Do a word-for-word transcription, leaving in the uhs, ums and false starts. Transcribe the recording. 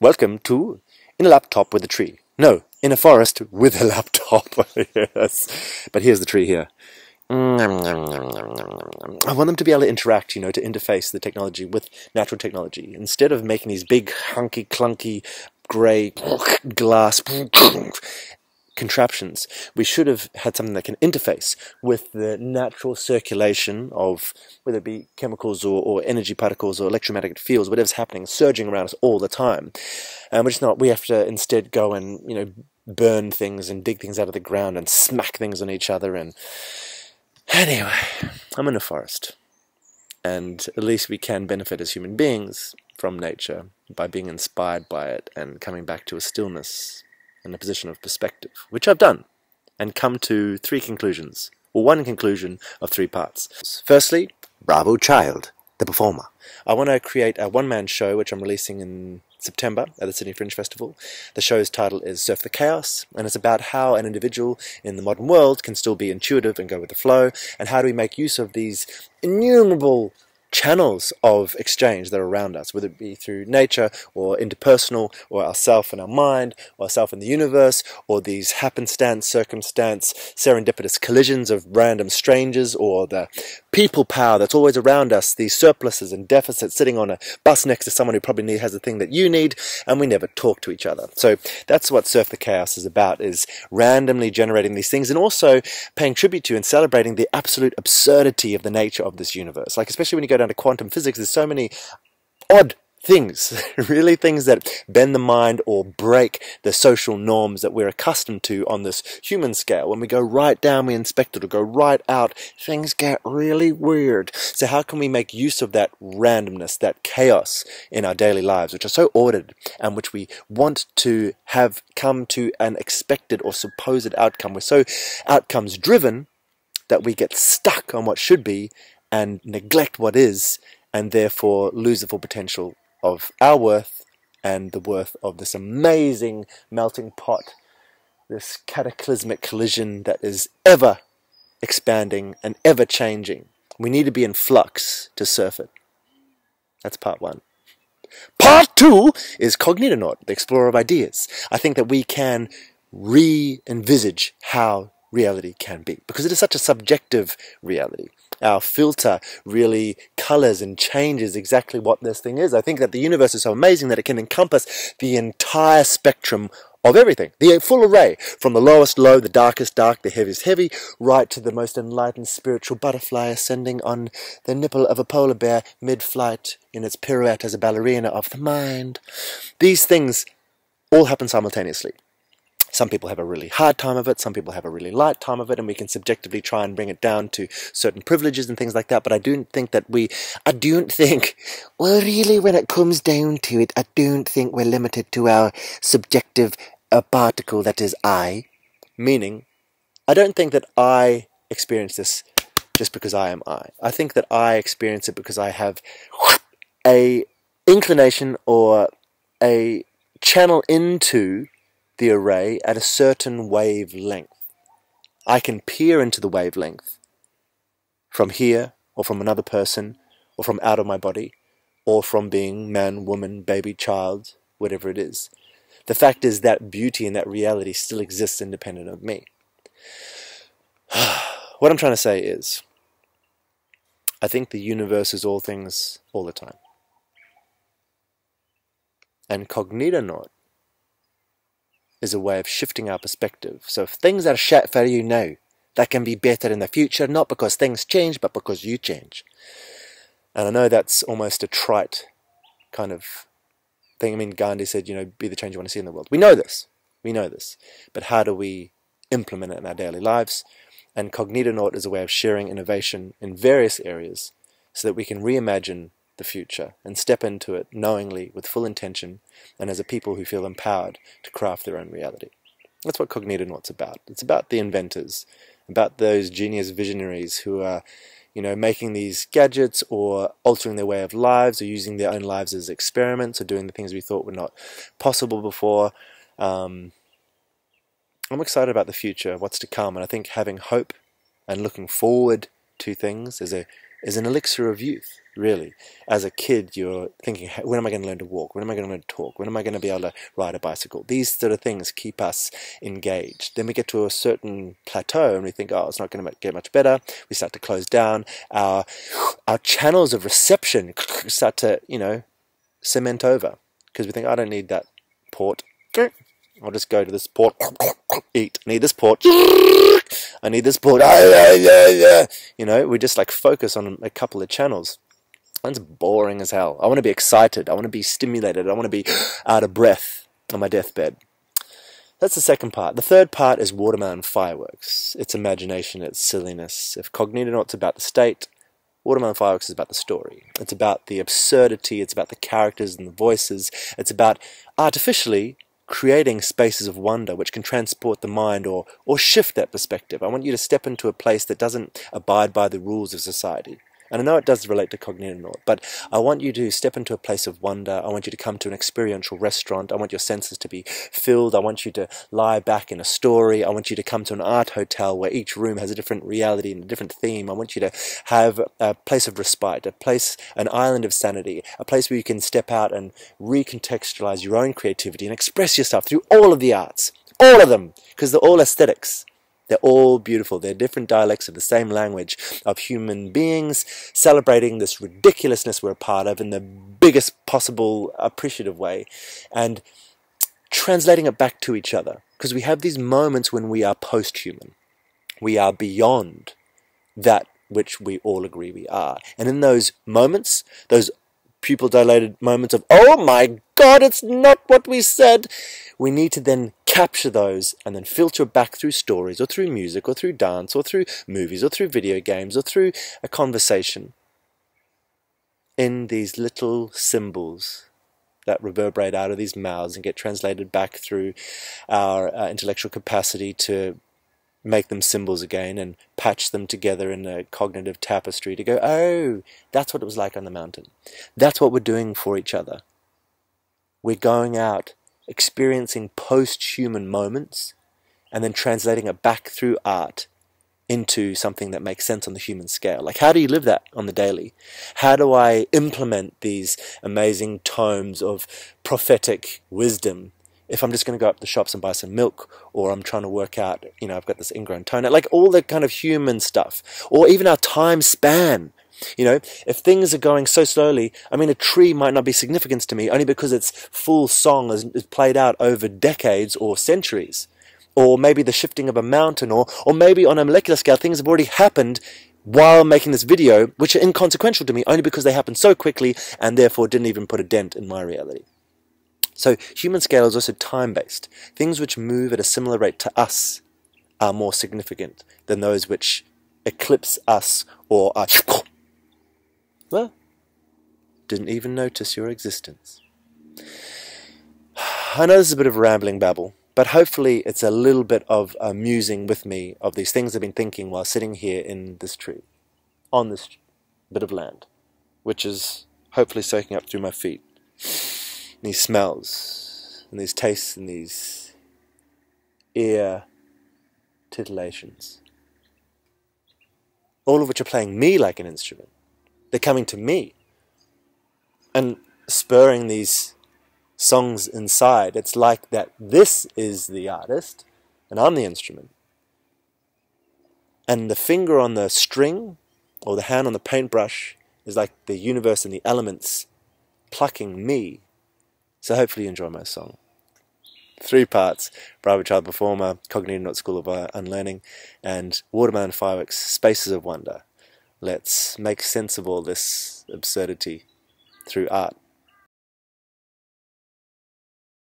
Welcome to In a Laptop with a Tree. No, in a forest with a laptop. Yes. But here's the tree here. I want them to be able to interact, you know, to interface the technology with natural technology. Instead of making these big, hunky, clunky, grey glass contraptions, we should have had something that can interface with the natural circulation of, whether it be chemicals or, or energy particles or electromagnetic fields, whatever's happening, surging around us all the time. And um, we're just not, we have to instead go and, you know, burn things and dig things out of the ground and smack things on each other. And anyway, I'm in a forest, and at least we can benefit as human beings from nature by being inspired by it and coming back to a stillness and a position of perspective, which I've done, and come to three conclusions, or one conclusion of three parts. Firstly, Bravo Child, the performer. I want to create a one-man show, which I'm releasing in September at the Sydney Fringe Festival. The show's title is Surf the Chaos, and it's about how an individual in the modern world can still be intuitive and go with the flow, and how do we make use of these innumerable channels of exchange that are around us, whether it be through nature or interpersonal or ourself and our mind or ourself and the universe, or these happenstance, circumstance, serendipitous collisions of random strangers, or the people power that's always around us, these surpluses and deficits sitting on a bus next to someone who probably need, has the thing that you need, and we never talk to each other. So that's what Surf the Chaos is about, is randomly generating these things and also paying tribute to and celebrating the absolute absurdity of the nature of this universe. Like, especially when you go down to quantum physics, there's so many odd things, really things that bend the mind or break the social norms that we're accustomed to on this human scale. When we go right down, we inspect it, or go right out, things get really weird. So how can we make use of that randomness, that chaos in our daily lives, which are so ordered and which we want to have come to an expected or supposed outcome? We're so outcomes driven that we get stuck on what should be and neglect what is, and therefore lose the full potential of our worth and the worth of this amazing melting pot, this cataclysmic collision that is ever expanding and ever changing. We need to be in flux to surf it. That's part one. Part two is Cognitonaut, the explorer of ideas. I think that we can re-envisage how reality can be, because it is such a subjective reality. Our filter really colors and changes exactly what this thing is. I think that the universe is so amazing that it can encompass the entire spectrum of everything, the full array, from the lowest low, the darkest dark, the heaviest heavy, right to the most enlightened spiritual butterfly ascending on the nipple of a polar bear mid-flight in its pirouette as a ballerina of the mind. These things all happen simultaneously. Some people have a really hard time of it, some people have a really light time of it, and we can subjectively try and bring it down to certain privileges and things like that, but I don't think that we, I don't think, well really when it comes down to it, I don't think we're limited to our subjective uh, particle that is I. Meaning, I don't think that I experience this just because I am I. I think that I experience it because I have a inclination or a channel into the array at a certain wavelength. I can peer into the wavelength from here, or from another person, or from out of my body, or from being man, woman, baby, child, whatever it is. The fact is that beauty and that reality still exists independent of me. What I'm trying to say is, I think the universe is all things all the time. And Cognitonaut is a way of shifting our perspective. So if things are shit for you now, that can be better in the future, not because things change, but because you change. And I know that's almost a trite kind of thing. I mean, Gandhi said, you know, be the change you want to see in the world. We know this. We know this. But how do we implement it in our daily lives? And Cognitonaut is a way of sharing innovation in various areas so that we can reimagine the future and step into it knowingly with full intention and as a people who feel empowered to craft their own reality. That's what Cognitonaut's about. It's about the inventors, about those genius visionaries who are, you know, making these gadgets or altering their way of lives or using their own lives as experiments or doing the things we thought were not possible before. Um, I'm excited about the future, what's to come, and I think having hope and looking forward to things is, a, is an elixir of youth. really. As a kid, you're thinking, when am I going to learn to walk? When am I going to learn to talk? When am I going to be able to ride a bicycle? These sort of things keep us engaged. Then we get to a certain plateau and we think, oh, it's not going to get much better. We start to close down. Our, our channels of reception start to, you know, cement over because we think, I don't need that port. I'll just go to this port, eat, I need this port, I need this port, you know, we just like focus on a couple of channels. That's boring as hell. I want to be excited, I want to be stimulated, I want to be out of breath on my deathbed. That's the second part. The third part is Watermelon Fireworks. It's imagination, it's silliness. If Cognitonaut's about the state, Watermelon Fireworks is about the story. It's about the absurdity, it's about the characters and the voices, it's about artificially creating spaces of wonder which can transport the mind or or shift that perspective. I want you to step into a place that doesn't abide by the rules of society. And I know it does relate to Cognitonaut, but I want you to step into a place of wonder. I want you to come to an experiential restaurant. I want your senses to be filled. I want you to lie back in a story. I want you to come to an art hotel where each room has a different reality and a different theme. I want you to have a place of respite, a place, an island of sanity, a place where you can step out and recontextualize your own creativity and express yourself through all of the arts, all of them, because they're all aesthetics. They're all beautiful. They're different dialects of the same language of human beings celebrating this ridiculousness we're a part of in the biggest possible appreciative way and translating it back to each other. Because we have these moments when we are post-human. We are beyond that which we all agree we are. And in those moments, those pupil-dilated moments of, oh my God, it's not what we said, we need to then capture those and then filter back through stories or through music or through dance or through movies or through video games or through a conversation in these little symbols that reverberate out of these mouths and get translated back through our uh, intellectual capacity to make them symbols again and patch them together in a cognitive tapestry to go, oh, that's what it was like on the mountain. That's what we're doing for each other. We're going out experiencing post-human moments and then translating it back through art into something that makes sense on the human scale. Like, how do you live that on the daily? How do I implement these amazing tomes of prophetic wisdom if I'm just going to go up to the shops and buy some milk, or I'm trying to work out, you know, I've got this ingrown toenail, like all the kind of human stuff, or even our time span. You know, if things are going so slowly, I mean, a tree might not be significant to me only because its full song is, is played out over decades or centuries, or maybe the shifting of a mountain, or, or maybe on a molecular scale, things have already happened while making this video, which are inconsequential to me only because they happened so quickly and therefore didn't even put a dent in my reality. So human scale is also time-based. Things which move at a similar rate to us are more significant than those which eclipse us or are... Well, didn't even notice your existence. I know this is a bit of rambling babble, but hopefully it's a little bit of a musing with me of these things I've been thinking while sitting here in this tree, on this bit of land, which is hopefully soaking up through my feet. And these smells, and these tastes, and these ear titillations. All of which are playing me like an instrument. They're coming to me and spurring these songs inside. It's like that this is the artist and I'm the instrument. And the finger on the string or the hand on the paintbrush is like the universe and the elements plucking me. So hopefully you enjoy my song. Three parts: Bravo Child Performer, Cognitonaut School of Unlearning, and Watermelon Fireworks, Spaces of Wonder. Let's make sense of all this absurdity through art.